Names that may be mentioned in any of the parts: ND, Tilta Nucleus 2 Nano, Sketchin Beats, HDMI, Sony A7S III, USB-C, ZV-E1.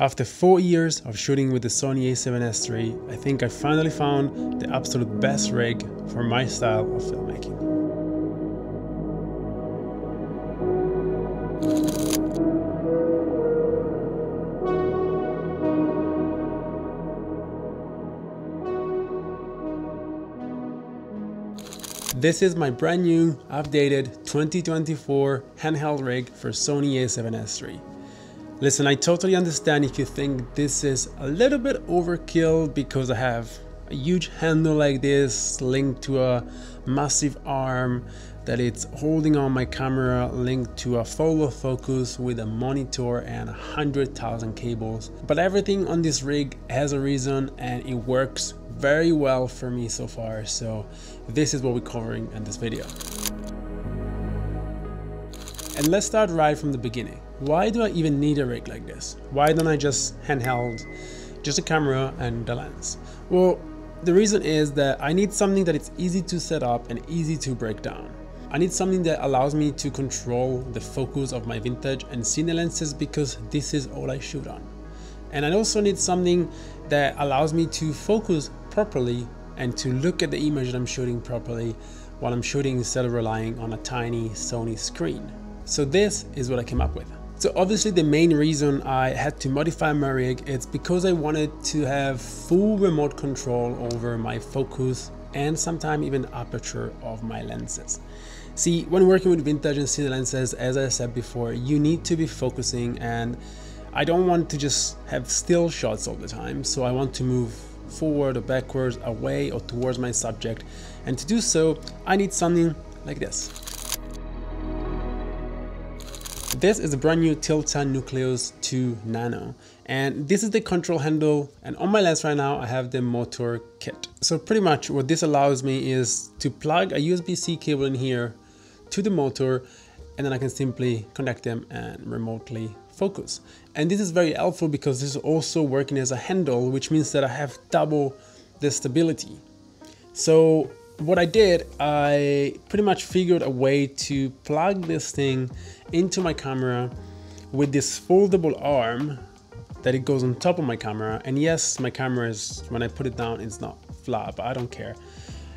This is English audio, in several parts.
After 4 years of shooting with the Sony A7S III, I think I finally found the absolute best rig for my style of filmmaking. This is my brand new, updated 2024 handheld rig for Sony A7S III. Listen, I totally understand if you think this is a little bit overkill because I have a huge handle like this linked to a massive arm that it's holding on my camera linked to a follow focus with a monitor and 100,000 cables. But everything on this rig has a reason and it works very well for me so far. So this is what we're covering in this video. And let's start right from the beginning. Why do I even need a rig like this? Why don't I just handheld, just a camera and a lens? Well, the reason is that I need something that it's easy to set up and easy to break down. I need something that allows me to control the focus of my vintage and cine lenses because this is all I shoot on. And I also need something that allows me to focus properly and to look at the image that I'm shooting properly while I'm shooting instead of relying on a tiny Sony screen. So this is what I came up with. So obviously the main reason I had to modify my rig is because I wanted to have full remote control over my focus and sometimes even aperture of my lenses. See, when working with vintage and cine lenses, as I said before, you need to be focusing, and I don't want to just have still shots all the time, so I want to move forward or backwards, away or towards my subject, and to do so I need something like this. This is the brand new Tilta Nucleus 2 Nano, and this is the control handle, and on my lens right now I have the motor kit. So pretty much what this allows me is to plug a USB-C cable in here to the motor, and then I can simply connect them and remotely focus. And this is very helpful because this is also working as a handle, which means that I have double the stability. So what I did, I pretty much figured a way to plug this thing into my camera with this foldable arm that it goes on top of my camera. And yes, my camera is, when I put it down, it's not flat, but I don't care.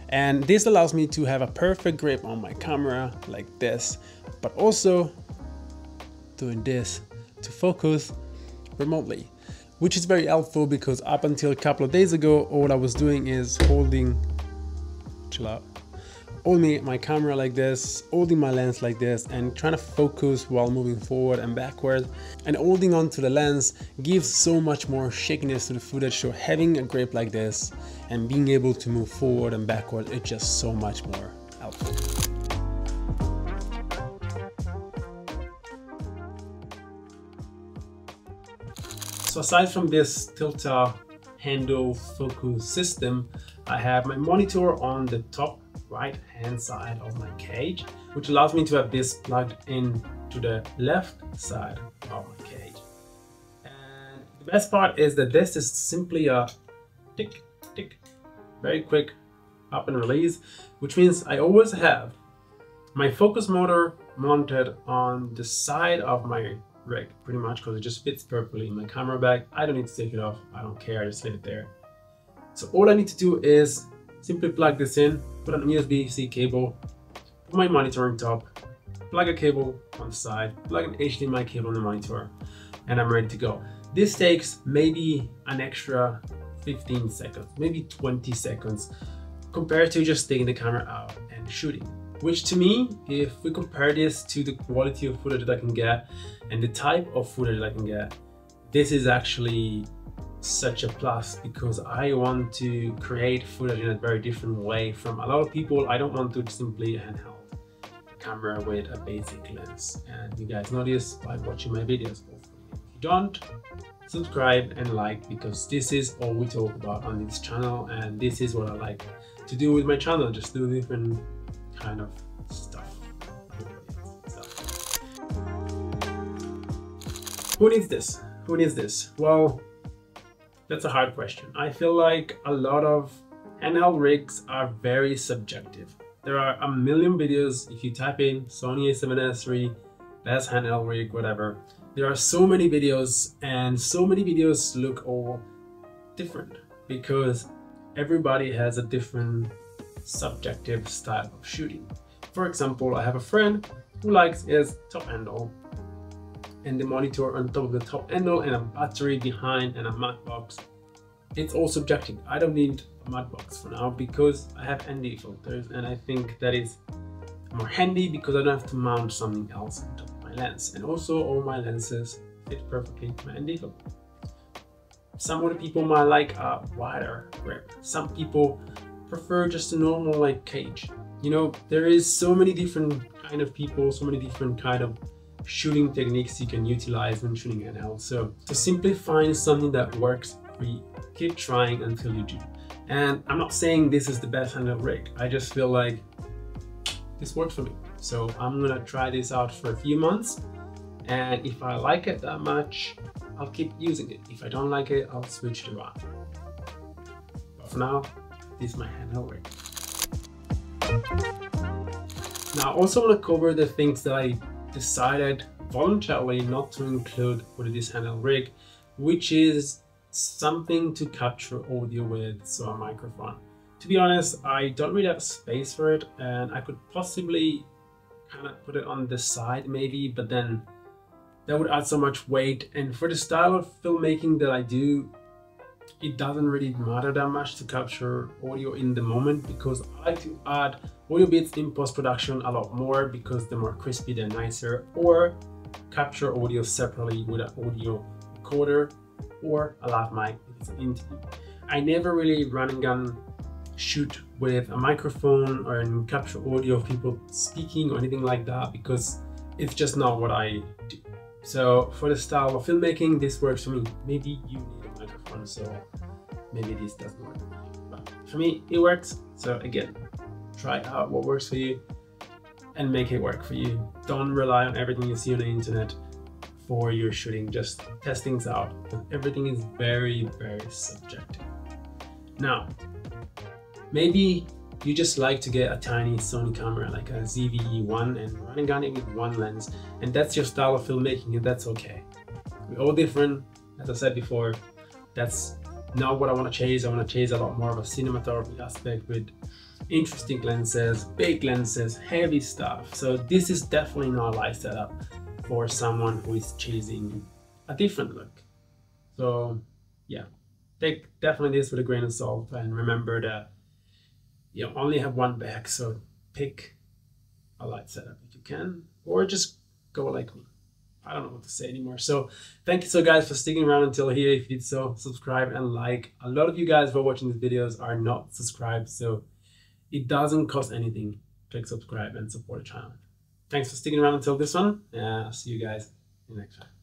And this allows me to have a perfect grip on my camera like this, but also doing this to focus remotely, which is very helpful because up until a couple of days ago, all I was doing is holding my camera like this, holding my lens like this, and trying to focus while moving forward and backward, and holding on to the lens gives so much more shakiness to the footage. So having a grip like this and being able to move forward and backward, it's just so much more helpful. So aside from this Tilta handle focus system, I have my monitor on the top right hand side of my cage, which allows me to have this plugged in to the left side of my cage. And the best part is that this is simply a tick, tick, very quick up and release, which means I always have my focus motor mounted on the side of my rig, pretty much, because it just fits perfectly in my camera bag. I don't need to take it off, I don't care, I just leave it there. So all I need to do is simply plug this in, put an USB-C cable, put my monitor on top, plug a cable on the side, plug an HDMI cable on the monitor, and I'm ready to go. This takes maybe an extra 15 seconds, maybe 20 seconds, compared to just taking the camera out and shooting. Which to me, if we compare this to the quality of footage that I can get and the type of footage that I can get, this is actually such a plus, because I want to create footage in a very different way from a lot of people. I don't want to simply handheld a camera with a basic lens, and you guys know this by watching my videos. If you don't, subscribe and like, because this is all we talk about on this channel, and this is what I like to do with my channel, just do different kind of stuff. Who needs this? Who needs this? Well, that's a hard question. I feel like a lot of handheld rigs are very subjective. There are a million videos. If you type in Sony A7S III, best handheld rig, whatever, There are so many videos, and so many videos look all different because everybody has a different subjective style of shooting. For example, I have a friend who likes his top handle and the monitor on top of the top handle and a battery behind and a matte box. It's all subjective. I don't need a matte box for now because I have ND filters, and I think that is more handy because I don't have to mount something else on top of my lens. And also all my lenses fit perfectly my ND filter. Some of the people might like a wider grip. Some people prefer just a normal like cage. You know, there is so many different kind of people, so many different kind of shooting techniques you can utilize when shooting handheld. So to simply find something that works, we keep trying until you do. And I'm not saying this is the best handheld rig. I just feel like this works for me. So I'm gonna try this out for a few months. And if I like it that much, I'll keep using it. If I don't like it, I'll switch it around. But for now, this is my handheld rig. Now I also want to cover the things that I decided voluntarily not to include with this handheld rig, which is something to capture audio with, so a microphone. To be honest, I don't really have space for it, and I could possibly kind of put it on the side maybe, but then that would add so much weight, and for the style of filmmaking that I do, it doesn't really matter that much to capture audio in the moment because I like to add audio bits in post-production a lot more because they're more crispy, they're nicer, or capture audio separately with an audio recorder or a lav mic if it's an interview. I never really run and gun shoot with a microphone or capture audio of people speaking or anything like that because it's just not what I do. So for the style of filmmaking, this works for me. Maybe you need a microphone, so maybe this doesn't work. But for me, it works. So again, try out what works for you and make it work for you. Don't rely on everything you see on the internet for your shooting. Just test things out. Everything is very, very subjective. Now, maybe you just like to get a tiny Sony camera like a ZV-E1 and run and gun it with one lens, and that's your style of filmmaking, and that's okay. We're all different, as I said before. That's not what I want to chase. I want to chase a lot more of a cinematography aspect with interesting lenses, big lenses, heavy stuff. So this is definitely not a live setup for someone who is chasing a different look. So yeah, take definitely this with a grain of salt, and remember that you only have one bag, so pick a light setup if you can, or just go like me. I don't know what to say anymore. So thank you so guys for sticking around until here. If you did so, subscribe and like. A lot of you guys who are watching these videos are not subscribed, so it doesn't cost anything. Click subscribe and support the channel. Thanks for sticking around until this one, and I'll see you guys in the next time.